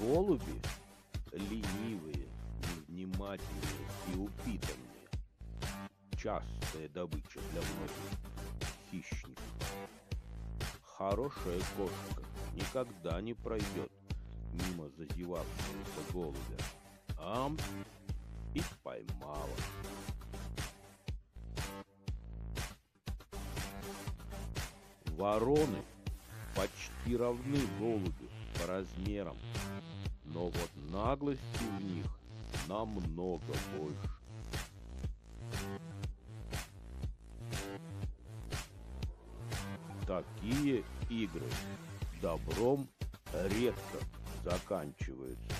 Голуби ленивые, невнимательные и упитанные. Частая добыча для многих хищников. Хорошая кошка никогда не пройдет мимо зазевавшегося голубя. Ам! И поймала. Вороны почти равны голубю по размерам, но вот наглости в них намного больше. Такие игры добром редко заканчиваются.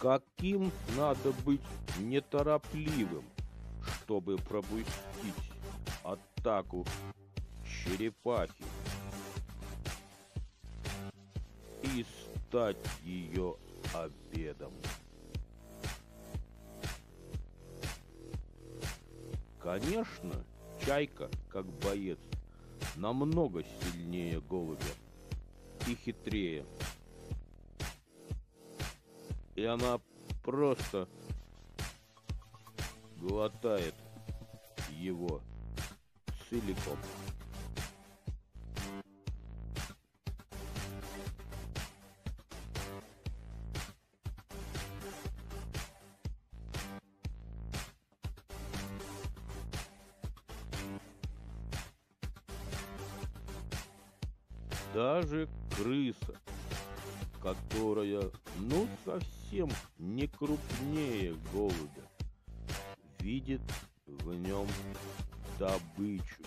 Каким надо быть неторопливым, чтобы пропустить атаку черепахи и стать ее обедом? Конечно, чайка, как боец, намного сильнее голубя и хитрее. И она просто глотает его целиком. Даже крыса, которая, ну, совсем не крупнее голубя, видит в нем добычу.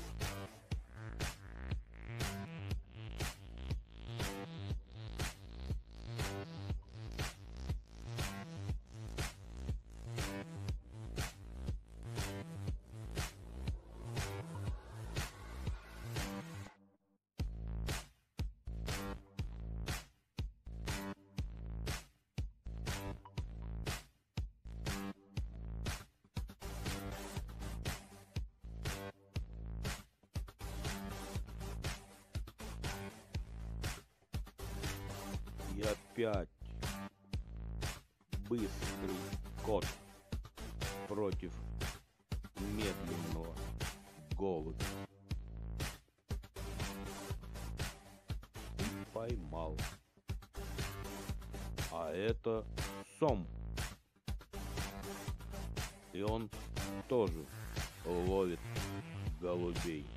И опять быстрый кот против медленного голубя. И поймал. А это сом. И он тоже ловит голубей.